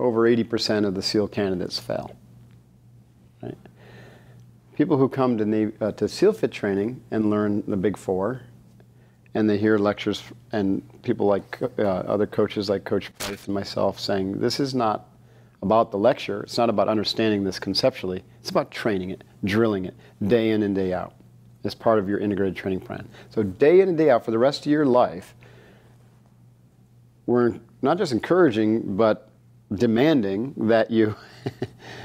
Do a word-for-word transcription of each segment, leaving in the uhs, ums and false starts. over eighty percent of the SEAL candidates fail. Right? People who come to, Navy, uh, to SEALFIT training and learn the Big Four, and they hear lectures and people like uh, other coaches like Coach Price and myself saying, this is not about the lecture, it's not about understanding this conceptually, it's about training it, drilling it, day in and day out, as part of your integrated training plan. So day in and day out, for the rest of your life, we're not just encouraging, but demanding that you,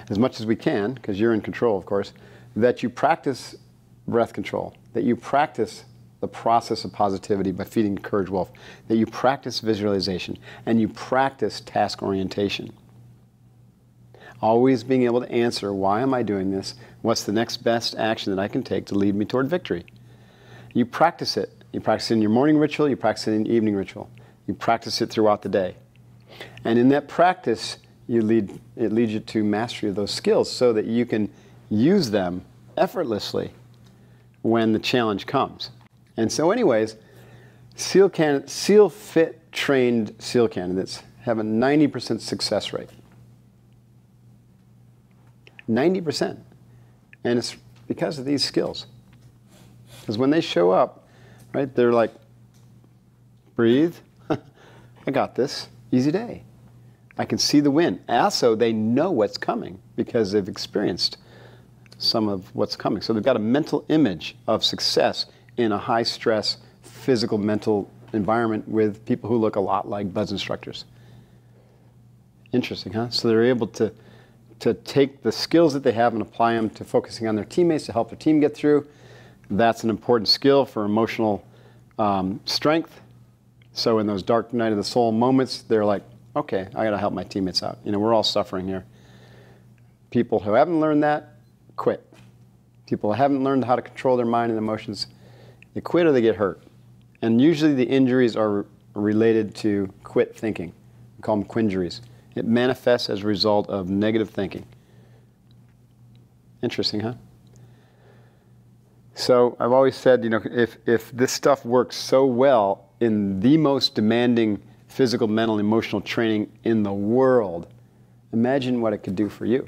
as much as we can, because you're in control, of course, that you practice breath control, that you practice the process of positivity by feeding Courage Wolf, that you practice visualization, and you practice task orientation. Always being able to answer, why am I doing this? What's the next best action that I can take to lead me toward victory? You practice it. You practice it in your morning ritual, you practice it in your evening ritual. You practice it throughout the day. And in that practice, you lead, it leads you to mastery of those skills so that you can use them effortlessly when the challenge comes. And so anyways, SEAL can, SEAL-fit trained SEAL candidates have a ninety percent success rate. ninety percent. And it's because of these skills. Because when they show up, right, they're like, breathe, I got this, easy day. I can see the win. Also, they know what's coming because they've experienced some of what's coming. So they've got a mental image of success in a high-stress, physical, mental environment with people who look a lot like B U D S instructors. Interesting, huh? So they're able to to take the skills that they have and apply them to focusing on their teammates to help their team get through. That's an important skill for emotional um, strength. So in those dark night of the soul moments, they're like, okay, I gotta help my teammates out. You know, we're all suffering here. People who haven't learned that quit. People who haven't learned how to control their mind and emotions, they quit or they get hurt. And usually the injuries are related to quit thinking. We call them quinjuries. It manifests as a result of negative thinking. Interesting, huh? So I've always said, you know, if, if this stuff works so well in the most demanding physical, mental, emotional training in the world, imagine what it could do for you.